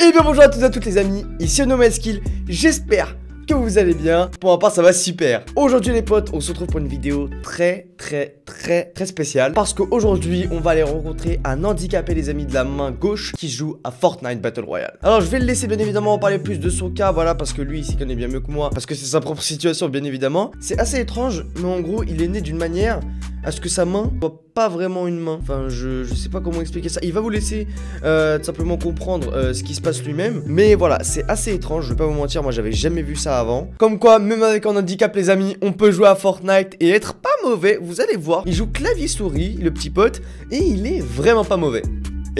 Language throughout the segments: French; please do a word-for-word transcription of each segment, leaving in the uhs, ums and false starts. Et bien bonjour à tous et à toutes les amis, ici UnknowMySkill, j'espère que vous allez bien. Pour ma part ça va super. Aujourd'hui les potes, on se retrouve pour une vidéo très très très très spéciale, parce qu'aujourd'hui on va aller rencontrer un handicapé les amis de la main gauche qui joue à Fortnite Battle Royale. Alors je vais le laisser bien évidemment en parler plus de son cas, voilà, parce que lui il s'y connaît bien mieux que moi, parce que c'est sa propre situation bien évidemment. C'est assez étrange, mais en gros il est né d'une manière à ce que sa main soit pas vraiment une main. Enfin je, je sais pas comment expliquer ça. Il va vous laisser euh, tout simplement comprendre euh, ce qui se passe lui-même. Mais voilà, c'est assez étrange, je vais pas vous mentir, moi j'avais jamais vu ça avant. Comme quoi même avec un handicap les amis, on peut jouer à Fortnite et être pas mauvais. Vous allez voir, il joue clavier souris le petit pote et il est vraiment pas mauvais.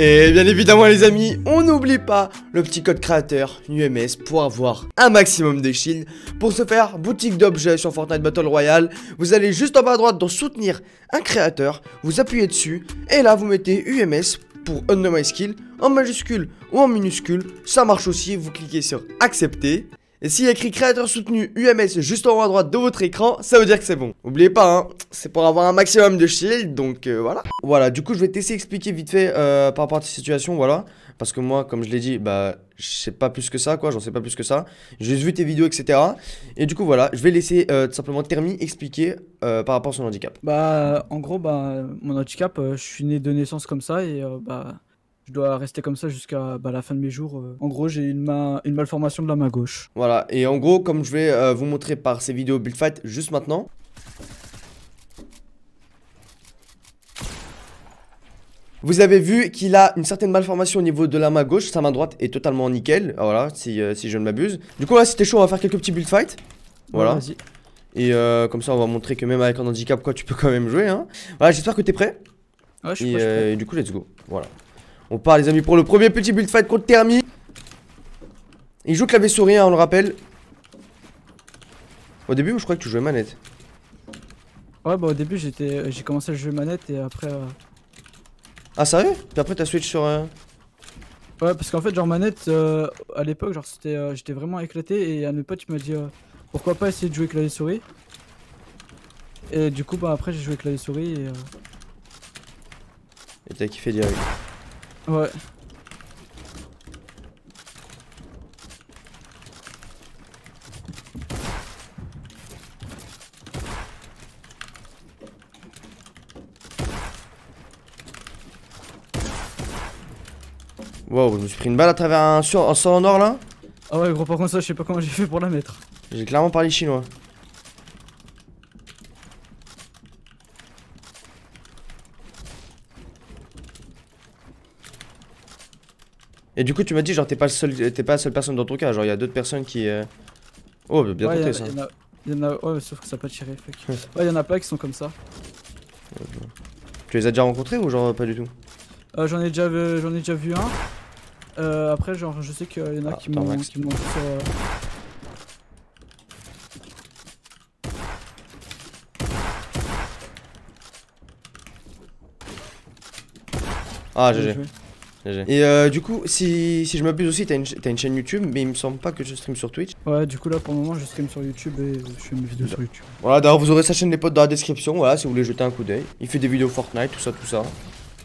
Et bien évidemment les amis, on n'oublie pas le petit code créateur U M S pour avoir un maximum de shield. Pour se faire boutique d'objets sur Fortnite Battle Royale, vous allez juste en bas à droite dans soutenir un créateur, vous appuyez dessus et là vous mettez U M S pour UnknowMySkill en majuscule ou en minuscule, ça marche aussi, vous cliquez sur accepter. Et s'il y a écrit créateur soutenu U M S juste en haut à droite de votre écran, ça veut dire que c'est bon. N'oubliez pas, hein, c'est pour avoir un maximum de shield, donc euh, voilà. Voilà, du coup, je vais t'essayer d'expliquer vite fait euh, par rapport à cette situation, voilà. Parce que moi, comme je l'ai dit, bah, je sais pas plus que ça, quoi, j'en sais pas plus que ça. J'ai juste vu tes vidéos, et cetera. Et du coup, voilà, je vais laisser euh, tout simplement Termi expliquer euh, par rapport à son handicap. Bah, en gros, bah, mon handicap, euh, je suis né de naissance comme ça et euh, bah... je dois rester comme ça jusqu'à bah, la fin de mes jours. Euh. En gauche, j'ai une, ma une malformation de la main gauche. Voilà, et en gros, comme je vais euh, vous montrer par ces vidéos Build Fight juste maintenant. Vous avez vu qu'il a une certaine malformation au niveau de la main gauche. Sa main droite est totalement nickel, voilà, si, euh, si je ne m'abuse. Du coup, là, si t'es chaud, on va faire quelques petits Build Fight. Voilà. Ouais, vas-y. Et euh, comme ça, on va montrer que même avec un handicap, quoi, tu peux quand même jouer. Hein. Voilà, j'espère que t'es prêt. Ouais, je suis prêt. Euh, et du coup, let's go. Voilà. On part les amis pour le premier petit build fight contre Termi. Il joue clavier souris, hein, on le rappelle. Au début, moi, je crois que tu jouais manette. Ouais, bah au début, j'étais, j'ai commencé à jouer manette et après. Euh... Ah sérieux? Puis après, t'as switch sur. Euh... Ouais, parce qu'en fait, genre manette, euh, à l'époque, genre c'était, euh, j'étais vraiment éclaté et un de mes potes il m'a dit euh, pourquoi pas essayer de jouer clavier souris. Et du coup, bah après, j'ai joué clavier souris et. Euh... Et t'as kiffé direct. Ouais. Wow, je me suis pris une balle à travers un sol en or là. Ah ouais gros, par contre ça je sais pas comment j'ai fait pour la mettre. J'ai clairement parlé chinois. Et du coup tu m'as dit genre t'es pas le seul, t'es pas la seule personne dans ton cas, genre y'a d'autres personnes qui... Euh... Oh bien ouais, tenté y a, ça y en a, y en a... Ouais sauf que ça a pas tiré, fuck. Ouais y'en a pas qui sont comme ça. Tu les as déjà rencontrés ou genre pas du tout? euh, J'en ai déjà vu, j'en ai déjà vu un. euh, Après genre je sais qu'il y en a ah, qui m'ont vu sur... Euh... Ah G G. Et euh, du coup, si, si je m'abuse aussi, t'as une, une chaîne YouTube, mais il me semble pas que je stream sur Twitch. Ouais, du coup là pour le moment je stream sur YouTube et je fais mes vidéos sur YouTube. Voilà, d'ailleurs vous aurez sa chaîne les potes dans la description, voilà, si vous voulez jeter un coup d'œil. Il fait des vidéos Fortnite, tout ça, tout ça.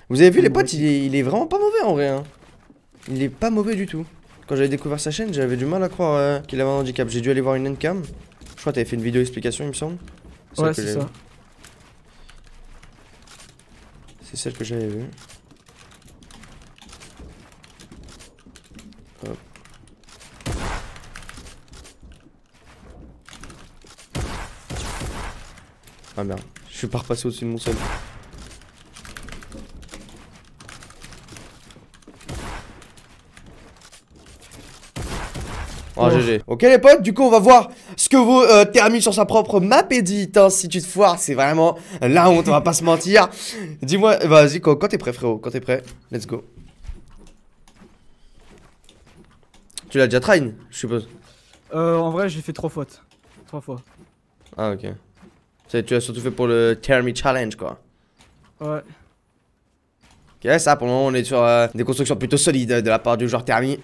Vous avez vu les potes, il est, il est vraiment pas mauvais en vrai. Hein. Il est pas mauvais du tout. Quand j'avais découvert sa chaîne, j'avais du mal à croire euh, qu'il avait un handicap. J'ai dû aller voir une handcam. Je crois que t'avais fait une vidéo explication, il me semble. Ouais, c'est ça. C'est celle que j'avais vue. Ah merde, je suis pas repassé au-dessus de mon sol. Oh, oh G G. Ok les potes, du coup on va voir ce que vaut euh, Termi sur sa propre map et dites, hein, si tu te foires c'est vraiment la honte, on va pas se mentir. Dis-moi, vas-y quand, quand t'es prêt frérot, quand t'es prêt, let's go. Tu l'as déjà tryne, je suppose. Euh en vrai j'ai fait trois fautes. Trois fois. Ah ok. Tu l'as surtout fait pour le Termi Challenge quoi. Ouais. Ok ça pour le moment on est sur euh, des constructions plutôt solides de la part du joueur Termi.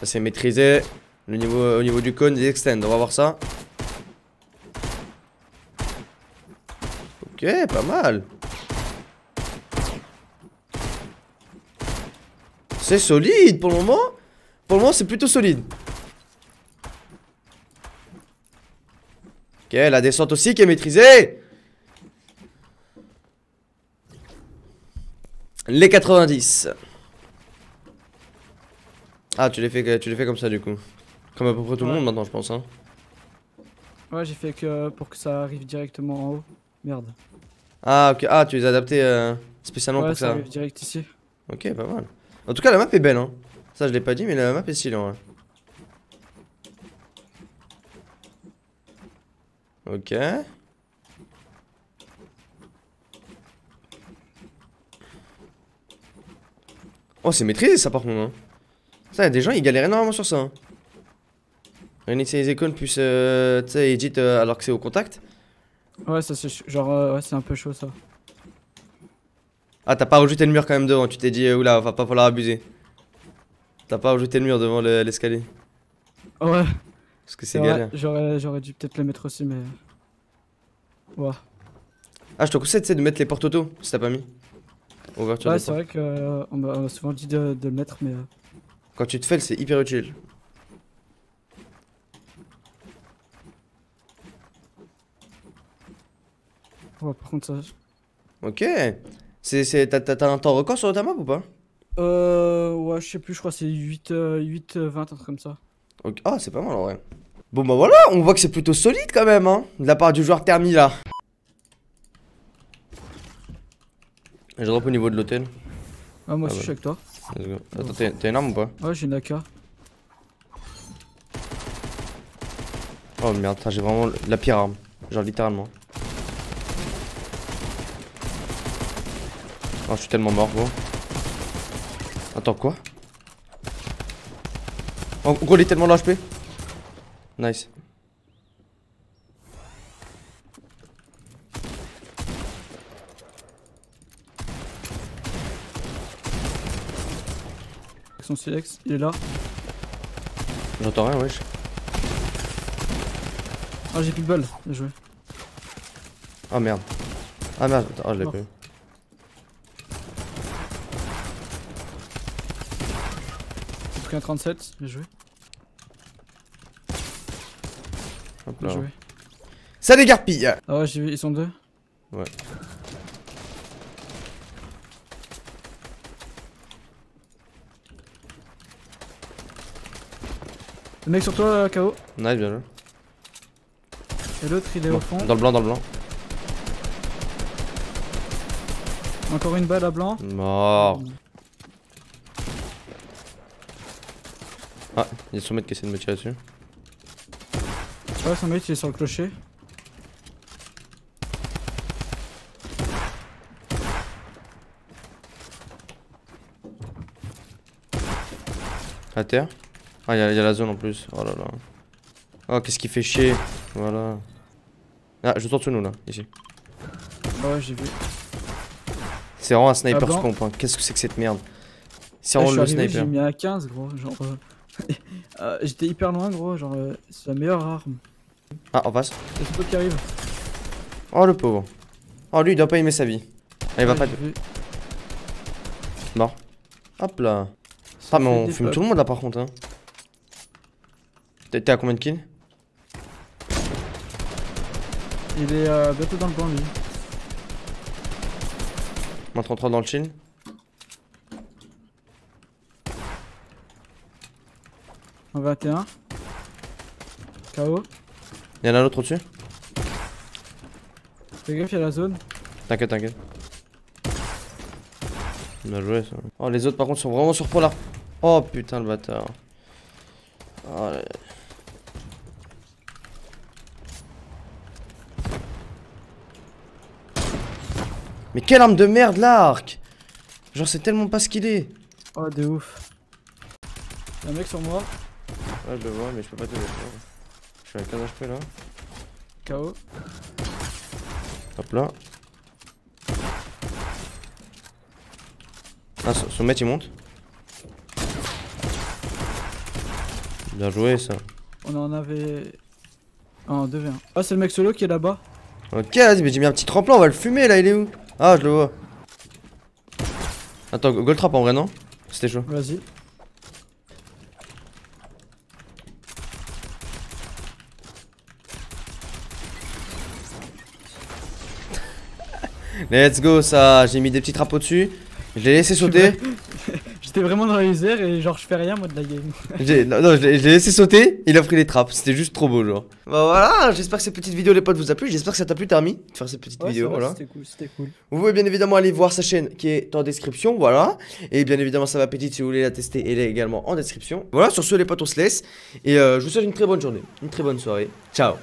Ça c'est maîtrisé. Le niveau, au niveau du cône des extends, on va voir ça. Ok pas mal. C'est solide pour le moment. Pour le moment c'est plutôt solide. Ok, la descente aussi qui est maîtrisée. Les quatre-vingt-dix. Ah tu les fais, tu les fais comme ça du coup. Comme à peu près tout le monde maintenant je pense hein. Ouais j'ai fait que pour que ça arrive directement en haut. Merde. Ah ok, ah tu les as adaptés euh, spécialement ouais, pour ça. Ouais ça arrive direct ici. Ok pas mal. En tout cas la map est belle hein. Ça je l'ai pas dit mais la map est stylée hein. Ok. Oh c'est maîtrisé ça par contre hein. Ça y a des gens ils galèrent énormément sur ça hein. Réunissez les icônes plus euh, tu sais edit euh, alors que c'est au contact. Ouais ça c'est genre euh, ouais c'est un peu chaud ça. Ah t'as pas rajouté le mur quand même devant, tu t'es dit euh, oula va pas falloir abuser. T'as pas rajouté le mur devant l'escalier le, ouais. Parce que c'est galère. J'aurais dû peut-être le mettre aussi mais... Ouais. Ah je te conseille de mettre les portes auto si t'as pas mis. Ouverture ouais c'est vrai qu'on euh, m'a souvent dit de, de le mettre mais... Euh... Quand tu te fais c'est hyper utile. Ouais, par contre ça... Ok. T'as un temps record sur ta map ou pas? Euh... Ouais je sais plus, je crois c'est huit, euh, huit, vingt, un truc comme ça. Okay. Ah c'est pas mal en vrai. Bon bah voilà, on voit que c'est plutôt solide quand même hein, de la part du joueur Termi là. Je drop au niveau de l'hôtel. Ah moi ah, je suis bah. Avec toi. Let's go. Attends t'as une arme ou pas? Ouais j'ai une A K. Oh merde, j'ai vraiment la pire arme, genre littéralement. Oh, je suis tellement mort, gros. Attends, quoi? Oh, gros, il est tellement low H P. Nice. Son C X, il est là. J'entends rien, wesh. Ah, j'ai plus de balles. Bien joué. Ah, merde. Ah, merde. Ah, je l'ai pas eu. trente-sept, bien joué. Hop là. Bien joué. Ça les garpille. Ah ouais, j'ai vu, ils sont deux. Ouais. Le mec sur toi, K O. Nice, bien joué. Et l'autre, il est bon, au fond. Dans le blanc, dans le blanc. Encore une balle à blanc. Mort. Mmh. Ah, il y a son mec qui essaie de me tirer dessus. Ouais, son mec il est sur le clocher. À terre. Ah, il y, y a la zone en plus. Oh là là. Oh, qu'est-ce qui fait chier. Voilà. Ah, je tourne sous nous là, ici. Ouais, j'ai vu. C'est vraiment un sniper ah, spawn. Hein. Qu'est-ce que c'est que cette merde. C'est vraiment le sniper. J'ai mis à quinze, gros. Genre. Euh... euh, J'étais hyper loin gros, genre euh, c'est la meilleure arme. Ah on passe. Il y a ce pot qui arrive. Oh le pauvre. Oh lui il doit pas aimer sa vie. Allez, ouais, va pas de... Mort. Hop là. Ça ah mais on fume tout le monde là par contre hein. T'es à combien de kills? Il est euh, bientôt dans le banc lui. Moins trente-trois dans le chill. vingt et un. K O. Y'en a un autre au-dessus. Fais gaffe, y'a la zone. T'inquiète, t'inquiète. Bien joué ça. Oh, les autres par contre sont vraiment sur là. Oh putain, le bâtard. Oh, là... Mais quelle arme de merde l'arc. Genre, c'est tellement pas ce qu'il est. Oh, de ouf. Y'a un mec sur moi. Ouais je le vois mais je peux pas te le faire. Je suis à quinze H P là. K O. Hop là. Ah son, son mec il monte. Bien joué ça. On en avait... un deux v un. Ah c'est le mec solo qui est là-bas. Ok vas-y mais j'ai mis un petit tremplin, on va le fumer là, il est où? Ah je le vois. Attends, goal trap en vrai non? C'était chaud. Vas-y. Let's go, ça. J'ai mis des petits trappes au-dessus. Je l'ai laissé sauter. J'étais vraiment dans les airs et genre je fais rien moi de la game. Non, non, je l'ai laissé sauter, il a pris les trappes, c'était juste trop beau genre. Bah voilà, j'espère que cette petite vidéo les potes vous a plu, j'espère que ça t'a plu Termi de faire cette petite ouais, vidéo vrai, voilà. C'était cool, c'était cool. Vous pouvez bien évidemment aller voir sa chaîne qui est en description, voilà. Et bien évidemment ça va petite si vous voulez la tester, elle est également en description. Voilà, sur ce les potes on se laisse et euh, je vous souhaite une très bonne journée, une très bonne soirée. Ciao.